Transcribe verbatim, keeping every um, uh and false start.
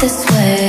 this way.